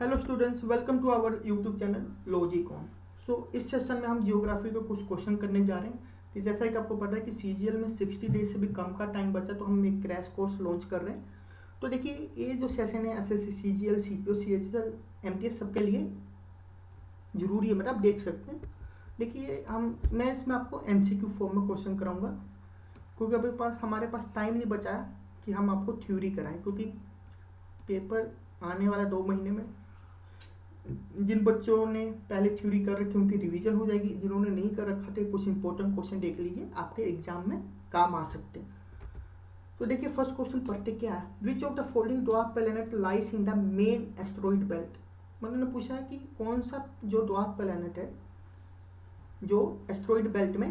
Hello students, welcome to our YouTube channel Logicon. So इस session में हम geography के कुछ क्वेश्चन करने जा रहे हैं। तो जैसा कि आपको पता है कि सीजीएल में 60 डेज से भी कम का टाइम बचा, तो हम एक क्रैश कोर्स लॉन्च कर रहे हैं। तो देखिए, ये जो सेशन है SSC CGL, CPO, CHSL, MTS सबके लिए जरूरी है। मतलब आप देख सकते हैं, देखिए मैं इसमें आपको एमसीक्यू फॉर्म में क्वेश्चन कराऊँगा, क्योंकि अभी हमारे पास टाइम नहीं बचा कि हम आपको थ्योरी कराएँ, क्योंकि पेपर आने वाला 2 महीने में जिन बच्चों ने पहले थ्योरी कर रखी उनकी रिवीजन हो जाएगी, जिन्होंने नहीं कर रखा थे कुछ इंपॉर्टेंट क्वेश्चन देख लीजिए, आपके एग्जाम में काम आ सकते हैं। तो देखिए फर्स्ट क्वेश्चन पढ़ते क्या है, which of the following dwarf planet lies in the main asteroid belt. मतलब ने पूछा है कि कौन सा जो ड्वार्फ प्लैनेट है जो एस्टेरॉइड बेल्ट में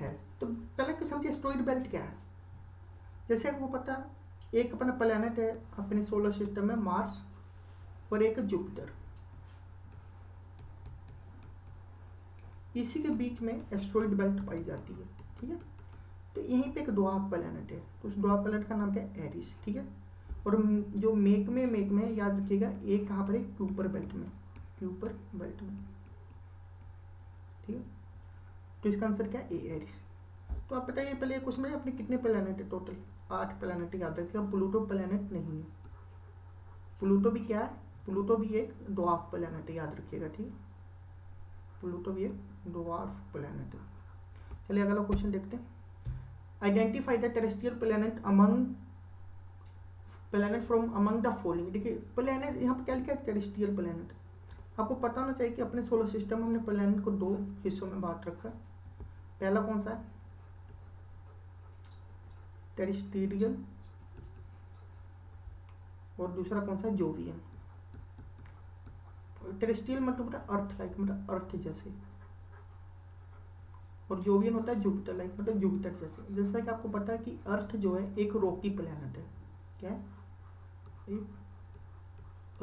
है। तो पहले क्यों समझिए एस्टेरॉइड बेल्ट क्या है। जैसे आपको पता एक अपना प्लैनेट है अपने सोलर सिस्टम में मार्स और एक जुपिटर, इसी के बीच में एस्टेरॉइड बेल्ट पाई जाती है, ठीक है। तो यहीं पे एक ड्वार्फ प्लैनेट है, तो उस ड्वार्फ प्लैनेट का नाम क्या है, एरिस, ठीक है। और जो मेक में याद रखिएगा, एक कहाँ पर है, क्यूपर बेल्ट में, ठीक है। तो इसका आंसर क्या है, एरिस। तो आप बताइए पहले क्वेश्चन में अपने कितने प्लैनेट है, टोटल 8 प्लैनेट याद रखिएगा, प्लूटो प्लैनेट नहीं है। प्लूटो भी क्या है, प्लूटो भी एक ड्वार्फ प्लैनेट याद रखिएगा, ठीक है। प्लूटो भी एक ड्वार्फ प्लैनेट है। चलिए अगला क्वेश्चन देखते हैं, identify the terrestrial planet among planet from among the following. देखिए प्लैनेट यहाँ पर क्या लिखा है, टेरेस्ट्रियल प्लैनेट। आपको पता होना चाहिए कि अपने सोलर सिस्टम में हमने प्लैनेट को 2 हिस्सों में बांट रखा है। पहला कौन सा है, टेरेस्ट्रियल, और दूसरा कौन सा है, जोवियन। टेरेस्ट्रियल मतलब अर्थ लाइक, मतलब अर्थ जैसे, और जोवियन होता है जुपिटर लाइक, मतलब जुपिटर जैसे। जैसा कि आपको पता है कि अर्थ जो है एक रॉकी प्लैनेट है, क्या है, एक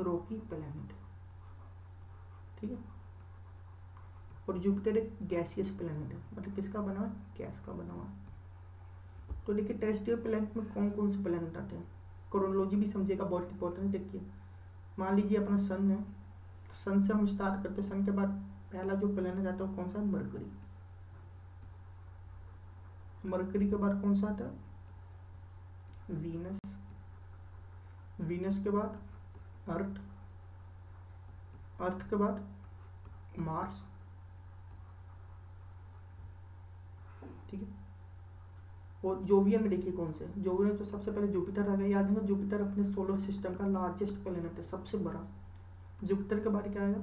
रॉकी प्लैनेट, ठीक है। और जुपिटर एक गैसियस प्लैनेट है, मतलब किसका बना हुआ है, गैस का बना हुआ है। तो देखिए टेरेस्ट्रियल प्लैनेट में कौन कौन से प्लैनेट आते हैं, क्रोनोलॉजी भी समझिएगा, बहुत इंपॉर्टेंट। देखिए मान लीजिए अपना सन है, सन से हम स्टार्ट करते हैं। सन के बाद पहला जो प्लैनेट आता है कौन सा है, मरकरी। मरकरी के बाद कौन सा आता है, वीनस। वीनस के बाद अर्थ, अर्थ के बाद मार्स, ठीक है। और जोवियन में देखिए कौन से, जोवियन तो सबसे पहले जुपिटर आ गया, याद रखना जुपिटर अपने सोलर सिस्टम का लार्जेस्ट प्लैनेट है, सबसे बड़ा। जुपिटर के बाद क्या आएगा,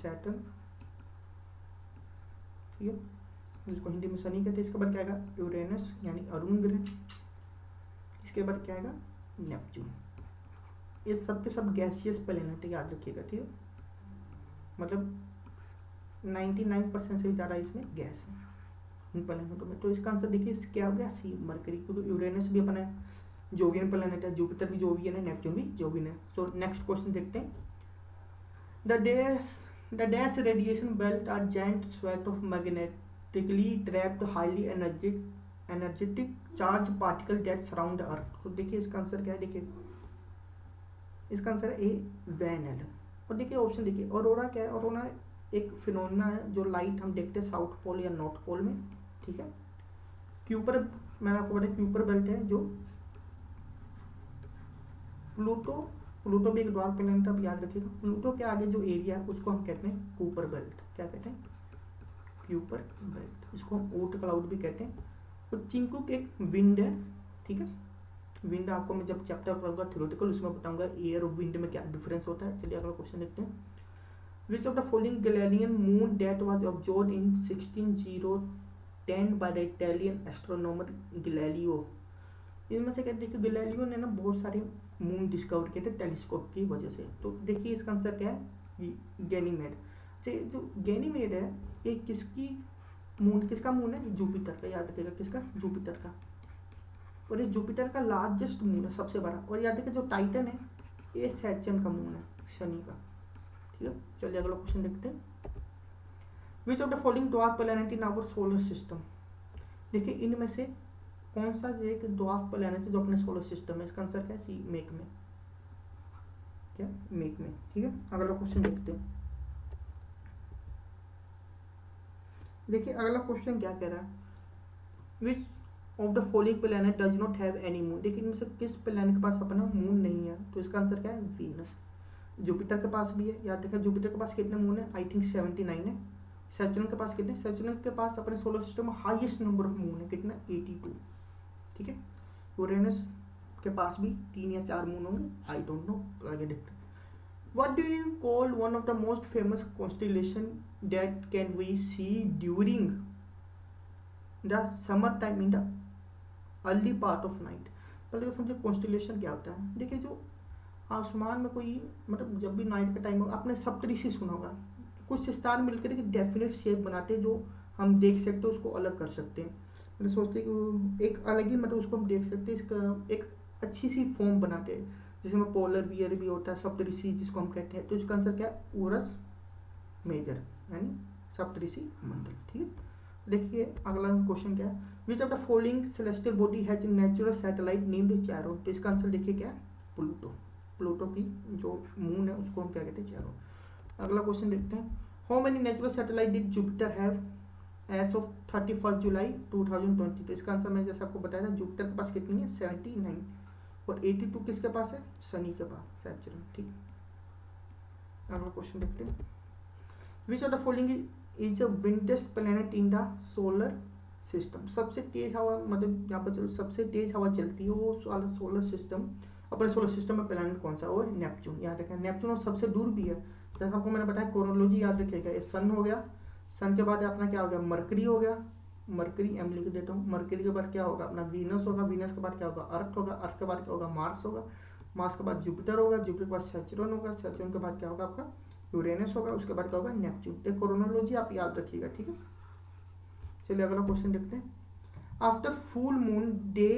सैटर्न, ठीक है, जिसको हिंदी में शनि कहते हैं। इसके बाद क्या आएगा, यूरेनस यानी अरुण ग्रह। इसके बाद क्या आएगा, नेपच्यून। ये सब के सब गैसियस प्लैनेट याद रखिएगा, ठीक है। मतलब 99% से ज़्यादा इसमें गैस है इन प्लैनेटों में। तो इसका आंसर देखिए क्या हो गया, सी मरकरी, क्योंकि यूरेनस भी अपना जोवियन प्लैनेट है, जुपिटर भी जोवियन है, नेपच्यून भी जोवियन है। सो नेक्स्ट क्वेश्चन देखते हैं, the dash radiation belt are giant swath of magnetically trapped highly energetic charge particle that surround the earth. तो देखिए इसका आंसर क्या है, देखिए इसका आंसर है ए वैनल। और देखिए ऑप्शन देखिए, ऑरोरा क्या है, ऑरोरा एक फिनोमेना है जो लाइट हम देखते हैं साउथ पोल या नॉर्थ पोल में, ठीक है। क्यूपर, मैंने आपको बताया क्यूपर बेल्ट है जो प्लूटो भी एक ड्वार्फ प्लैनेट, आप याद रखिएगा। प्लूटो के आगे जो एरिया है उसको हम कहते हैं कूपर बेल्ट, क्या कहते हैं, क्यूपर बेल्ट। इसको हम ओट क्लाउड भी कहते हैं। और चिंकू के एक विंड है, ठीक है। विंड आपको मैं जब चैप्टर कराऊंगा थ्योरेटिकल, उसमें बताऊंगा एयर और विंड में क्या डिफरेंस होता है। चलिए अगला क्वेश्चन देखते हैं, which of the following Galilean moon date was observed in 1610 by the Italian astronomer Galileo. इनमें से कहते हैं कि गैलीलियो ने ना बहुत सारे मून डिस्कवर किए थे टेलीस्कोप की वजह से। तो देखिए इसका आंसर क्या है, गैनीमेड। जो गैनीमेड है ये किसका मून है, जुपिटर का, याद रखिएगा, किसका, जुपिटर का। और ये जुपिटर का लार्जेस्ट मून है, सबसे बड़ा। और याद रखिए जो टाइटन है ये सैटर्न का मून है, शनि का, ठीक है। चलिए अगला क्वेश्चन देखते हैं, which of the following dwarf planet in our solar system. देखिए इनमें से कौन सा एक ड्वार्फ प्लैनेट है जो अपने सोलर सिस्टम है। इसका आंसर क्या है, सी मेक में, क्या मेक में। ठीक है, अगला क्वेश्चन देखते हैं। देखिए अगला क्वेश्चन क्या कह रहा है, which of the following planet does not have any moon. देखिए इनमें से किस प्लैनेट के पास अपना मून नहीं है, तो इसका आंसर क्या है वीनस। जुपिटर के पास भी है, याद रखिए जुपिटर के पास कितने मून है, आई थिंक 79 है। सैटर्न के पास कितने, सैटर्न के पास अपने सोलर सिस्टम में हाईएस्ट नंबर ऑफ मून है, कितना 82। ठीक है, यूरेनस के पास भी 3 या 4 मून होंगे, आई डोंट नो आगे डिट। What do you call one of the most famous constellation that can we see during the summer time in the early part of night. पहले समझे कॉन्स्टिलेशन क्या होता है। देखिए जो आसमान में कोई मतलब जब भी नाइट का टाइम होगा, आपने सप्तऋषि सुना होगा, कुछ स्टार मिलकर एक डेफिनेट शेप बनाते हैं जो हम देख सकते हैं, उसको अलग कर सकते हैं। मैंने सोचते हैं कि एक अलग ही मतलब उसको हम देख सकते हैं, इसका एक अच्छी सी फॉर्म बनाते हैं, जिसमें पोलर बियर भी होता है, सप्तऋषि जिसको हम कहते हैं। तो इसका आंसर क्या है ओरस मेजर, यानी सप्तऋषि मंडल। ठीक है, देखिए अगला क्वेश्चन क्या है, which of the following celestial body has natural satellite named Charon. तो इसका आंसर देखिए क्या है प्लूटो। प्लूटो की जो मून है उसको हम क्या कहते हैं चैरो। अगला क्वेश्चन देखते हैं, how many natural satellite did Jupiter have as of 31 July 2020। तो इसका आंसर मैंने जैसे आपको बताया था जुपिटर के पास कितनी है 79 और 82 किसके पास है, शनि के पास, सैटर्न। ठीक है, अगला क्वेश्चन देखते हैं, which of the following is a windiest planet in the solar system. सबसे तेज हवा मतलब यहाँ पर सबसे तेज हवा चलती है वो सोलर सिस्टम, अपने सोलर सिस्टम में प्लैनेट कौन सा, वो है नेपच्यून। याद रखें नेपच्यून और सबसे दूर भी है, जैसा आपको मैंने बताया क्रोनोलॉजी याद रखिएगा। ये सन हो गया, सन के बाद अपना क्या हो गया मरकरी हो गया, मरकरी एम लिख देता हूँ। मरकरी के बाद क्या होगा अपना वीनस होगा, वीनस के बाद क्या होगा अर्थ होगा, अर्थ के बाद क्या होगा मार्स होगा, मार्स के बाद जुपिटर होगा, जुपिटर के बाद सैटर्न होगा, सैटर्न के बाद क्या होगा आपका यूरेनस होगा, उसके बाद क्या होगा नेपच्यून। ये क्रोनोलॉजी आप याद रखिएगा। ठीक है, चलिए अगला क्वेश्चन देखते हैं, after full moon day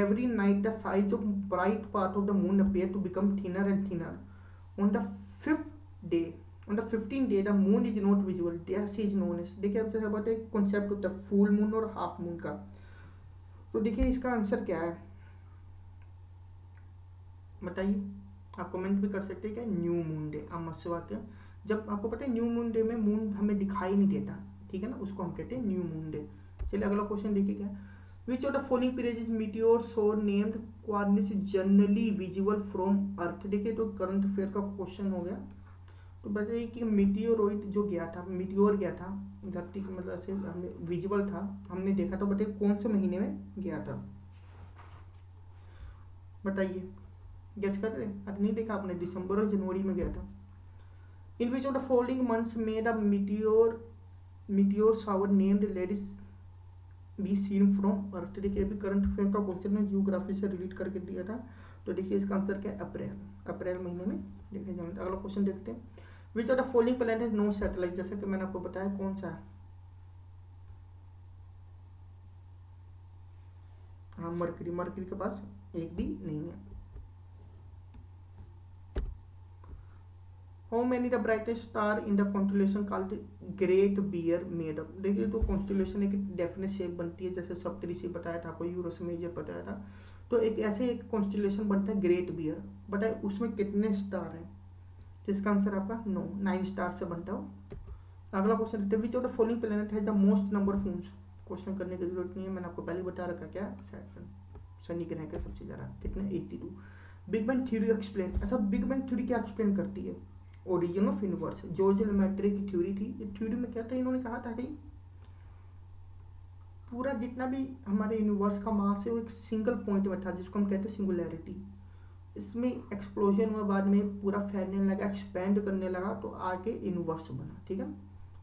every night the size of bright part of the moon appear to become thinner and thinner on the 15th day the moon is not visible, this is known as। देखिए आप जैसे बताए concept होता है full moon और half moon का, तो देखिए इसका आंसर क्या है बताइए, आप कमेंट भी कर सकते हैं क्या, न्यू मून डे। अमावस्या के जब आपको पता है न्यू मून डे में मून हमें दिखाई नहीं देता, ठीक है ना, उसको हम कहते हैं न्यू मून डे। चलिए अगला क्वेश्चन देखिए क्या, which of the following pairs meteors are named क्वार्निस generally visible from earth. देखिए तो करंट अफेयर का क्वेश्चन हो गया, तो बताइए कि मीटियोराइट जो गया था, मीटियोर गया था धरती के मतलब ऐसे हमें विजिबल था, हमने देखा, तो बताइए कौन से महीने में गया था, बताइए गेस कर रहे हैं, नहीं देखा आपने, दिसंबर और जनवरी में गया था। In which of the following months made a meteor shower named ladies be seen from earth. देखिए अभी करंट अफेयर का क्वेश्चन है, जियोग्राफी से रिलेट करके दिया था, तो देखिए इसका आंसर क्या है अप्रैल, अप्रैल महीने में देखिए। अगला क्वेश्चन देखते हैं, which of the following planet has no satellite. जैसा कि मैंने आपको बताया कौन सा है, हाँ मरकरी, मरकरी के पास एक भी नहीं है। How many the brightest star in the constellation called Great Bear made up. देखिए तो कॉन्स्टिलेशन एक डेफिनेट शेप बनती है, जैसे सप्तऋषि बताया था आपको, यूरस मेजर बताया था, तो एक ऐसे एक कॉन्स्टिलेशन बनता है ग्रेट बियर, बताए उसमें कितने स्टार हैं, तो इसका आंसर आपका 9 स्टार से बनता हो। अगला क्वेश्चन देखते हैं, which of the following planet has the most number of moons. Question करने की जरूरत नहीं है, मैंने आपको पहले बता रखा क्या सैटर्न, शनि ग्रह का सबसे ज़्यादा कितने 82। बिग बैंग थ्योरी एक्सप्लेन, अच्छा बिग बैंग थ्योरी क्या एक्सप्लेन करती है, origin of universe. George Lemaitre की थ्योरी थी, ये थ्योरी में क्या था, इन्होंने कहा था कि पूरा जितना भी हमारे यूनिवर्स का मास है वो एक सिंगल पॉइंट में था, जिसको हम कहते हैं सिंगुलैरिटी। इसमें एक्सप्लोजन हुआ, बाद में पूरा फैलने लगा, एक्सपेंड करने लगा, तो आगे यूनिवर्स बना। ठीक है,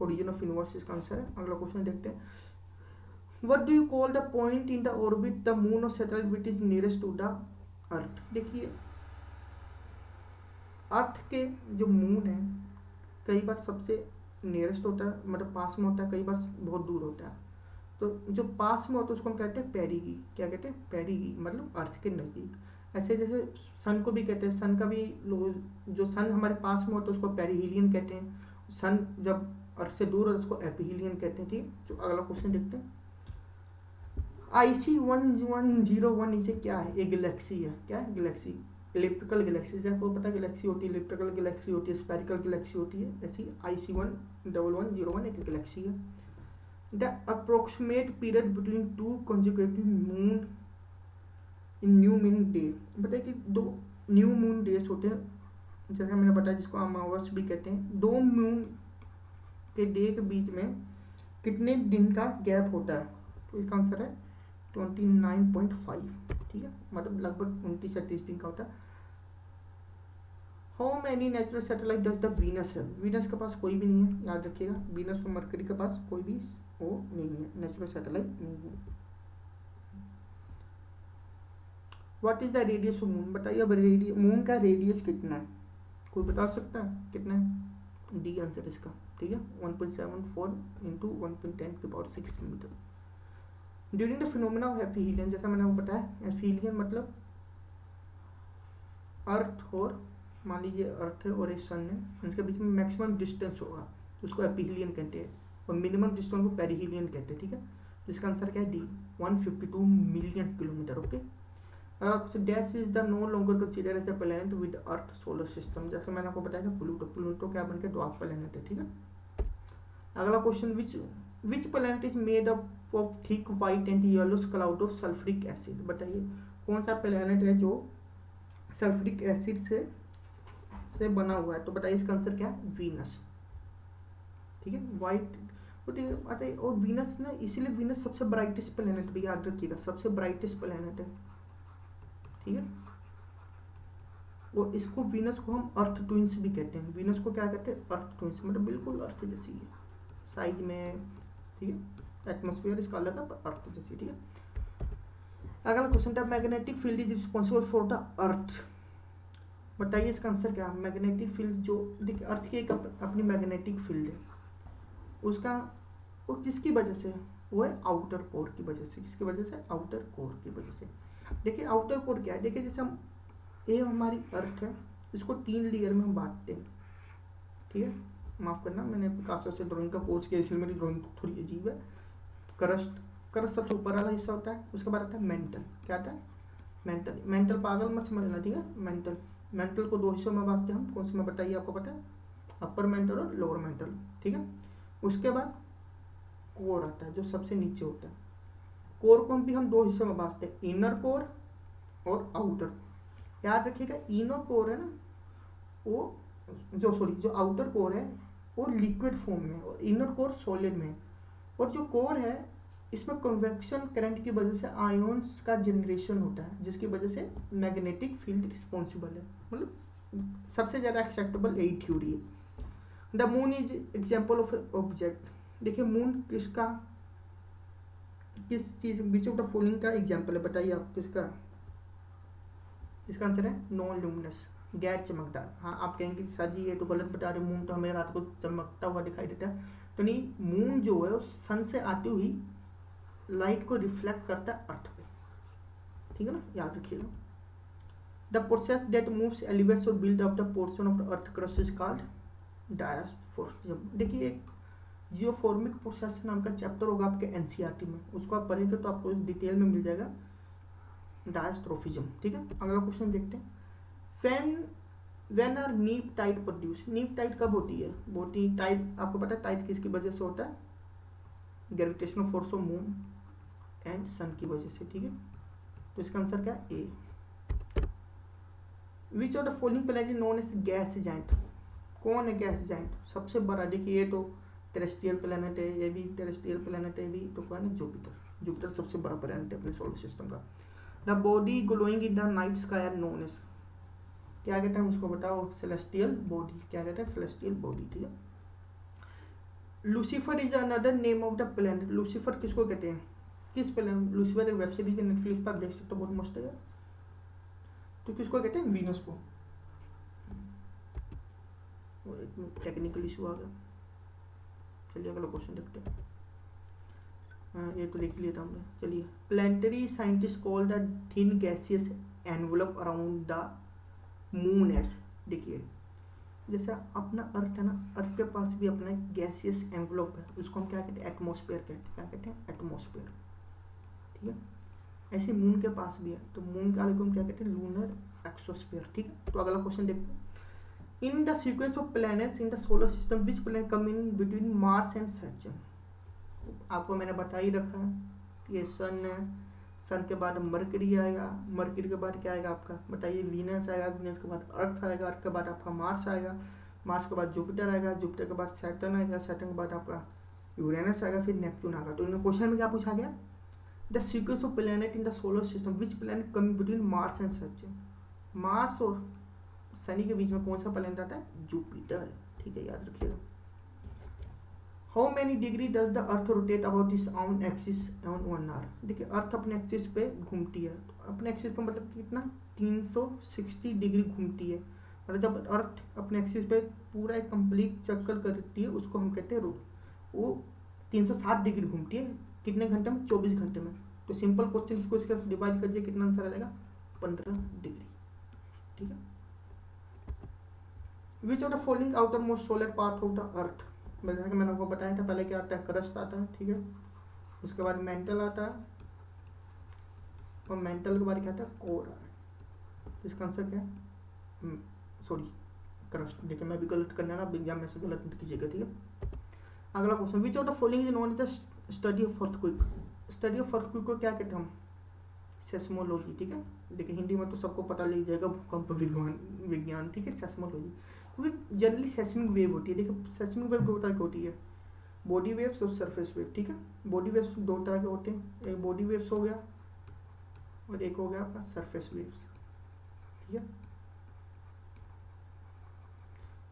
ओरिजिन ऑफ यूनिवर्स इसका आंसर है। अगला क्वेश्चन देखते हैं, what do you call the point in the orbit the moon और satellite which is nearest to the earth. देखिए अर्थ के जो मून है कई बार सबसे नियरेस्ट होता है, मतलब पास में होता है, कई बार बहुत दूर होता है, तो जो पास में होता है उसको हम कहते हैं पेरिगी। क्या कहते हैं पेरिगी, मतलब अर्थ के नज़दीक। ऐसे जैसे सन को भी कहते हैं, सन का भी लोग जो सन हमारे पास में हो तो उसको पेरिहीलियन कहते हैं, सन जब अर्थ से दूर हो उसको एपिहीलियन कहते हैं। ठीक, तो अगला क्वेश्चन देखते हैं, IC 1101 नीचे क्या है, ये गैलेक्सी है। क्या है गैलेक्सी, इलिप्टिकल गैलेक्सीज है, आपको पता है गैलेक्सी होती है इलिप्टिकल गैलेक्सी होती है, स्पेरिकल गैलेक्सी होती है, ऐसी IC 1101 एक गैलेक्सी है। The approximate period between two consecutive moon in new moon day, पता है कि दो न्यू मून डेज होते हैं, जैसे मैंने बताया जिसको अमावस भी कहते हैं, दो मून के डे के बीच में कितने दिन का गैप होता है, तो इसका आंसर है 29.5, ठीक है, मतलब लगभग 29 से 30 दिन का होता है। How many natural satellite does the Venus है, वीनस के पास कोई भी नहीं है, याद रखिएगा वीनस और मरकरी के पास कोई भी वो नहीं है, नेचुरल सैटेलाइट नहीं है। What is the radius of moon, बताइए अब रेडियस मून का रेडियस कितना है, कोई बता सकता है कितना है, डी आंसर इसका, ठीक है 1.74 × 10⁶ metre. During the phenomena of aphelion, जैसा मैंने आपको बताया एफिलियन मतलब अर्थ और मान लीजिए अर्थ है और एक सन है, उनके बीच में मैक्सिमम डिस्टेंस होगा उसको एपिहिलियन कहते हैं और मिनिमम डिस्टेंस को पेरिहिलियन कहते हैं, ठीक है, जिसका आंसर क्या है D 152 million kilometre. Okay dash is the no longer consider as the planet with earth solar system, जैसे मैंने आपको बताया था प्लूटो, प्लूटो क्या बनकर दो आप प्लैनेट है, ठीक है। अगला question which planet is made up of thick white and yellow cloud of sulphuric acid, बताइए कौन सा प्लैनेट है जो सल्फ्रिक एसिड से बना हुआ है, तो बताइए इसका आंसर क्या है वीनस, ठीक है वाइट, बताइए। और वीनस ना इसीलिए वीनस सबसे ब्राइटेस्ट प्लैनेट भी याद रखिएगा, सबसे ब्राइटेस्ट प्लैनेट है, ठीक है, और इसको वीनस को हम अर्थ ट्विंस भी कहते हैं, वीनस को क्या कहते हैं अर्थ ट्विंस, मतलब बिल्कुल अर्थ जैसी है साइज में, ठीक है, एटमॉस्फेयर इसका अलग है पर अर्थ जैसी, ठीक है। अगला क्वेश्चन था magnetic field is responsible for the earth, बताइए इसका आंसर क्या है, मैग्नेटिक फील्ड जो देखिए अर्थ की एक अपनी मैग्नेटिक फील्ड है, उसका वो किसकी वजह से, वो है आउटर कोर की वजह से, किसकी वजह से आउटर कोर की वजह से। देखिए आउटर कोर क्या है, देखिए जैसे हम ये हमारी अर्थ है, इसको 3 लेयर में हम बांटते हैं, ठीक है, माफ़ करना मैंने पिकासो से ड्राइंग का कोर्स किया इसलिए मेरी ड्राइंग थोड़ी अजीब है। करस्ट सबसे ऊपर वाला हिस्सा होता है, उसके बाद आता है मेंटल, क्या आता है मेंटल, मेंटल पागल मत समझना, ठीक है, मेंटल, मेंटल को दो हिस्सों में बांटते हैं हम, कौन से में बताइए आपको पता है, अपर मेंटल और लोअर मेंटल, ठीक है। उसके बाद कोर आता है जो सबसे नीचे होता है, कोर को भी हम दो हिस्सों में बांटते हैं, इनर कोर और आउटर, याद रखिएगा इनर कोर है ना वो जो सॉरी जो आउटर कोर है वो लिक्विड फॉर्म में और इनर कोर सॉलिड में, और जो कोर है इसमें कन्वेक्शन करंट की वजह से आयोन्स का जनरेशन होता है जिसकी वजह से मैग्नेटिक फील्ड रिस्पॉन्सिबल है, मतलब सबसे ज़्यादा एक्सेप्टेबल यही थ्योरी है। The moon is example of object, देखिए मून किस चीज बीच ऑफ द फॉलोइंग का एग्जाम्पल है, बताइए आप किसका, इसका आंसर है नॉन ल्यूमिनस, गैर चमकदार। हाँ आप कहेंगे सर जी ये तो गलत बता रहे, मून तो हमें रात को चमकता हुआ दिखाई देता है, तो नहीं मून जो है सन से आती हुई लाइट को रिफ्लेक्ट करता है अर्थ पे, ठीक है ना, याद रखिएगा। The process that moves elevates और build up the portion of the earth crust is called diastrophism, देखिए एक जियोफॉर्मिक प्रोसेस नाम का चैप्टर होगा आपके NCERT में, उसको आप पढ़ेंगे तो आपको डिटेल में मिल जाएगा डायस्ट्रोफिज्म, ठीक है। अगला क्वेश्चन देखते हैं, when are neap tide produce, neap tide कब होती है, बोटी टाइट आपको पता है टाइट किसकी वजह से होता है, gravitational force of moon and sun की वजह से, ठीक है, तो इसका आंसर क्या है A. Which of the following planet known as gas giant, कौन है गैस जायंट सबसे बड़ा, देखिए ये तो टेरेस्ट्रियल प्लैनेट है, ये भी टेरेस्ट्रियल प्लैनेट है, ये भी तो कौन है जुपिटर, जुपिटर सबसे बड़ा प्लैनेट है अपने सोलर सिस्टम का। The body glowing in the night sky are known as, क्या कहते हैं उसको बताओ, सेलेस्टियल बॉडी, क्या कहते हैं सेलेस्टियल बॉडी, ठीक है। Lucifer is another name of the planet, Lucifer किसको कहते हैं, किस प्लैनेट, लूसीफर एक वेब सीरीज है नेटफ्लिक्स पर आप देख सकते हो, बहुत मस्त है, तो किसको कहते हैं वीनस को, और एक टेक्निकल इशू आ गया, चलिए अगला क्वेश्चन देखते हैं, ये तो लिख लिया था हमने, चलिए planetary scientist call the thin gaseous envelope around the moon as, देखिए जैसा अपना अर्थ है ना, अर्थ के पास भी अपना गैसियस एनवलप है, उसको हम क्या कहते हैं एटमॉस्फेयर कहते हैं, क्या कहते हैं एटमॉस्फेयर, ठीक है। ऐसे मून के पास भी है, तो मून के आले को हम क्या कहते हैं, लूनर एक्सोस्फीयर। ठीक है, तो अगला क्वेश्चन देखते हैं, in the sequence of planets in the solar system which planet come in between Mars and Saturn. आपको मैंने बता ही रखा है, ये सन है, सन के बाद मरकरी आएगा, मरकरी के बाद क्या आएगा आपका बताइए, वीनस आएगा, वीनस के बाद अर्थ आएगा, अर्थ के बाद आपका मार्स आएगा, मार्स के बाद जुपिटर आएगा, जुपिटर के बाद सैटर्न आएगा, सैटर्न के बाद आपका यूरेनस आएगा, फिर नेपट्यून आएगा। तो इन क्वेश्चन में क्या पूछा गया, the sequence of planet in the solar system which planet come between Mars and Saturn. Mars और शनि के बीच में कौन सा प्लैनेट आता है, जुपिटर। ठीक है, याद रखिएगा। How many degree does the earth rotate about इस on axis on one hour. देखिए अर्थ अपने एक्सिस पे घूमती है, तो अपने एक्सिस पे मतलब कितना 360 डिग्री घूमती है, मतलब जब अर्थ अपने एक्सिस पे पूरा एक कम्प्लीट चक्कर करती है उसको हम कहते हैं रोट। वो 360 डिग्री घूमती है कितने घंटे में, 24 घंटे में। तो सिंपल क्वेश्चन को इसका डिवाइड करिए, कितना आंसर आ जाएगा 15 डिग्री। ठीक है, which of the following outer most solar part of the earth. जैसा कि मैंने आपको बताया था पहले क्या आता है, क्रस्ट आता है, ठीक है, उसके बाद मेंटल आता है, और मेंटल के बाद क्या आता है, कोर आता है। तो इसका आंसर क्या है, सॉरी क्रस्ट। देखिए मैं भी गलत करना ना, एग्जाम में से गलत मत कीजिएगा। ठीक है, अगला question, which of the following is known as the study of earthquake. Study of earthquake को क्या कहते हैं हम, सेस्मोलॉजी। ठीक है, देखिए हिंदी में तो सबको पता लग जाएगा, भूकंप विज्ञान। ठीक है, सेस्मोलॉजी, क्योंकि जनरली सेस्मिक वेव होती है। देखिए सेस्मिक वेव दो तरह की होती है, बॉडी वेव्स और सरफेस वेव। ठीक है, बॉडी वेव्स दो तरह के होते हैं, एक बॉडी वेव्स हो गया और एक हो गया आपका सरफेस वेव्स। ठीक है,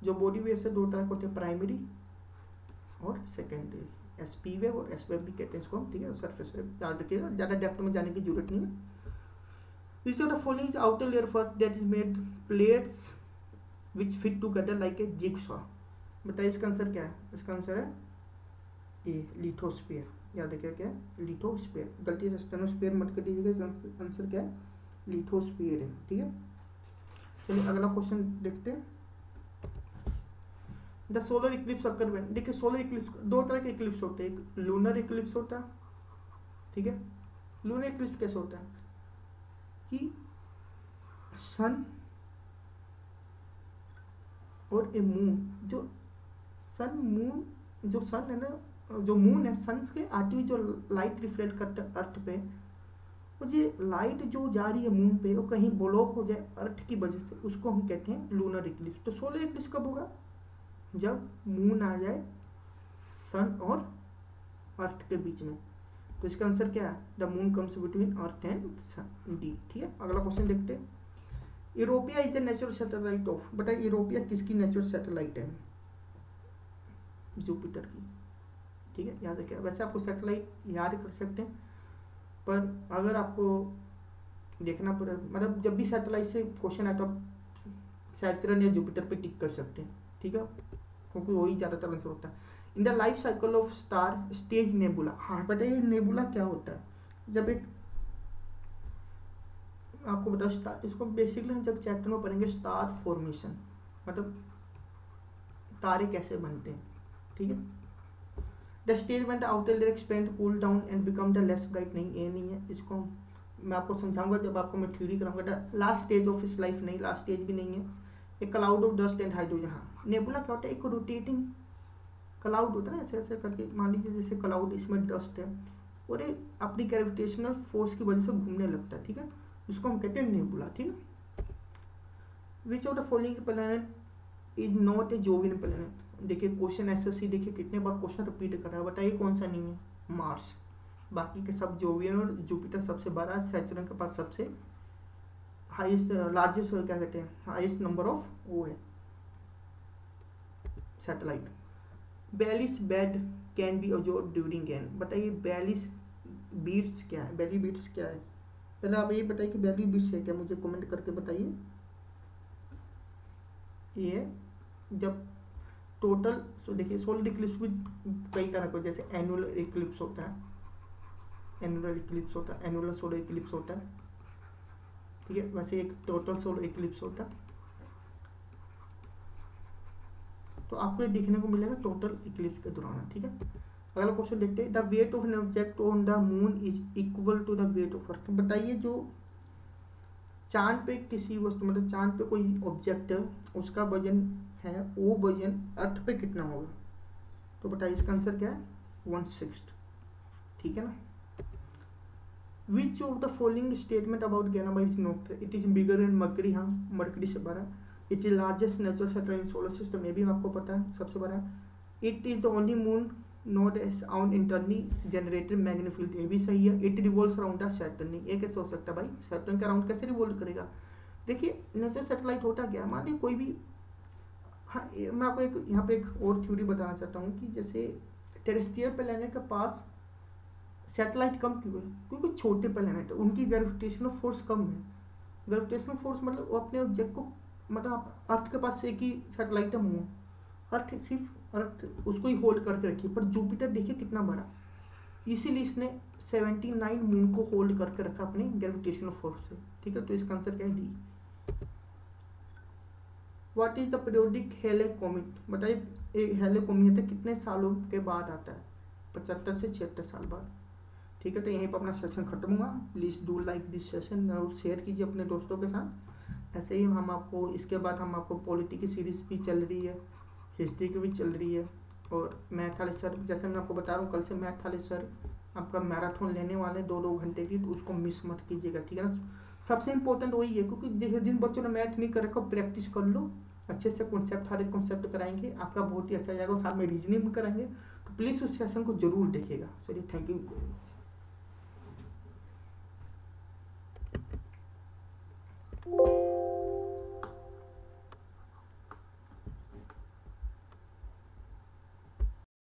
जो बॉडी वेव्स है दो तरह के होते हैं, प्राइमरी और सेकेंडरी, एसपी वेव और एस वेव भी कहते हैं इसको हम। ठीक है, सरफेस वेव याद रखिएगा, ज़्यादा डेप्थ में जाने की जरूरत नहीं है। इस following outer layer first that is made plates which fit together like a jigsaw. बताइए इसका आंसर क्या है, इसका आंसर है ये लिथोस्फीयर। याद रखिए क्या है, लिथोस्फीयर, गलती से स्टेनोस्फीयर मत कर दीजिएगा। आंसर क्या है, लिथोस्फीयर है। ठीक है, चलिए अगला क्वेश्चन देखते हैं, the solar eclipse occur when. देखिए सोलर इक्लिप्स दो तरह के इक्लिप्स होते हैं, एक लूनर इक्लिप्स होता है। ठीक है, लूनर इक्लिप्स कैसे होता है कि सन और ए मून, जो सन मून, जो सन है ना, जो मून है, सन के आती हुई जो लाइट रिफ्लेक्ट करता है अर्थ पे, और ये लाइट जो जा रही है मून पे वो कहीं ब्लॉक हो जाए अर्थ की वजह से, उसको हम कहते हैं लूनर इक्लिप्स। तो सोलर इक्लिप्स कब होगा, जब मून आ जाए सन और अर्थ के बीच में। तो इसका आंसर क्या है, the moon comes between earth and sun, D. ठीक है, अगला क्वेश्चन देखते हैं, Europa is a natural satellite of. बताइए यूरोपिया किसकी नेचुरल सैटेलाइट है, जुपिटर की। ठीक है, याद रखिए, वैसे आपको सैटेलाइट याद कर सकते हैं, पर अगर आपको देखना पड़े, मतलब जब भी सैटेलाइट से क्वेश्चन आए तो आप सैटर्न या जुपिटर पे टिक कर सकते हैं। ठीक है, क्योंकि वही ज़्यादातर आंसर होता है। In the life cycle of star stage nebula. हाँ बताइए नेबुला क्या होता है, जब एक आपको बताओ स्टार, इसको बेसिकली हम जब चैप्टर में पढ़ेंगे स्टार फॉर्मेशन, मतलब तारे कैसे बनते हैं। ठीक है, the stage when the outer layer expand cool down and become the less bright. नहीं ये नहीं है, इसको मैं आपको समझाऊंगा जब आपको मैं थ्योरी कराऊंगा। द लास्ट स्टेज ऑफ इस लाइफ, नहीं लास्ट स्टेज भी नहीं है, एक cloud of dust and hydrogen. हाँ नेबुला क्या होता है, एक रोटेटिंग क्लाउड होता है ना, ऐसे ऐसे करके, मान लीजिए जैसे क्लाउड, इसमें डस्ट है और ये अपनी ग्रेविटेशनल फोर्स की वजह से घूमने लगता है। ठीक है, उसको हम कहते हैं नेबुला। ठीक है, which of the following planet is not a Jovian planet. देखिए क्वेश्चन एसएससी, देखिए कितने बार क्वेश्चन रिपीट कर रहा है, बताइए कौन सा नहीं है, मार्स। बाकी के सब जोवियन, और जुपिटर सबसे बड़ा, सैटर्न के पास सबसे हाईएस्ट, लार्जेस्ट, क्या कहते हैं, हाईएस्ट नंबर ऑफ वो है satellite. 42 bed can be observed during can. बताइए 42 बीट्स क्या है, बेली बीट्स क्या है, पहले आप ये बताइए कि बेली बीट्स है क्या, मुझे कमेंट करके बताइए। ये जब टोटल, सो देखिए सोलर इक्लिप्स भी कई तरह के, जैसे एनुअल इक्लिप्स होता है, एनुअल इक्लिप्स होता है, एनुअल सोलर इक्लिप्स होता है। ठीक है, वैसे एक टोटल सोलर इक्लिप्स होता है। तो आपको ये देखने को मिलेगा टोटल इक्लिप्स के दौरान। ठीक है, अगला क्वेश्चन देखते हैं, the weight of an object on the moon is equal to the weight of earth. बताइए जो चांद पे किसी वस्तु मतलब चांद पे कोई ऑब्जेक्ट है उसका वजन है वो वजन अर्थ पे कितना होगा, तो बताइए इसका आंसर क्या है 1/6। ठीक है ना। Which of the following statement about Ganymede is not it is bigger and Mercury, हाँ मरकरी से बड़ा। It is largest natural satellite solar system, ये भी आपको पता है सबसे बड़ा। It is the only moon not S own internally generated magnetic field, ये भी सही है। It revolves around the Saturn, ये कैसे हो सकता है भाई, सैटर्न के अराउंड कैसे रिवॉल्व करेगा। देखिए नेचुरल सैटेलाइट होता क्या, मान लीजिए कोई भी, हाँ मैं आपको एक यहाँ पे एक और थ्योरी बताना चाहता हूँ कि जैसे टेरेस्ट्रियल प्लेनेट के पास सैटेलाइट कम क्यों है, क्योंकि छोटे प्लेनेट उनकी ग्रेविटेशनल फोर्स कम है। ग्रेविटेशनल फोर्स मतलब वो अपने ऑब्जेक्ट को मतलब आप अर्थ के पास एक ही सैटेलाइट है मून, अर्थ सिर्फ अर्थ उसको ही होल्ड करके रखी, पर जुपिटर देखिए कितना बड़ा, इसीलिए इसने 79 मून को होल्ड करके रखा अपनी ग्रेविटेशनल फोर्स से। ठीक है, तो इसका आंसर क्या है D. What is the periodic Halley comet, बताइए हेले कॉमेट कितने सालों के बाद आता है, 75 से 76 साल बाद। ठीक है, तो यहीं पर अपना सेशन खत्म हुआ। Please do like this session और शेयर कीजिए अपने दोस्तों के साथ। ऐसे ही हम आपको इसके बाद हम आपको पॉलिटी की सीरीज़ भी चल रही है, हिस्ट्री की भी चल रही है, और मैथ वाले सर जैसे मैं आपको बता रहा हूँ कल से मैथ वाले सर आपका मैराथन लेने वाले 2-2 घंटे की, तो उसको मिस मत कीजिएगा। ठीक है ना, सबसे इंपॉर्टेंट वही है, क्योंकि जिस दिन बच्चों ने मैथ नहीं कर रखा प्रैक्टिस कर लो, अच्छे से कॉन्सेप्ट हर एक कॉन्सेप्ट कराएंगे, आपका बहुत ही अच्छा जाएगा। साथ में रीजनिंग भी कराएंगे, तो प्लीज़ उस सेशन को जरूर देखिएगा। चलिए थैंक यू।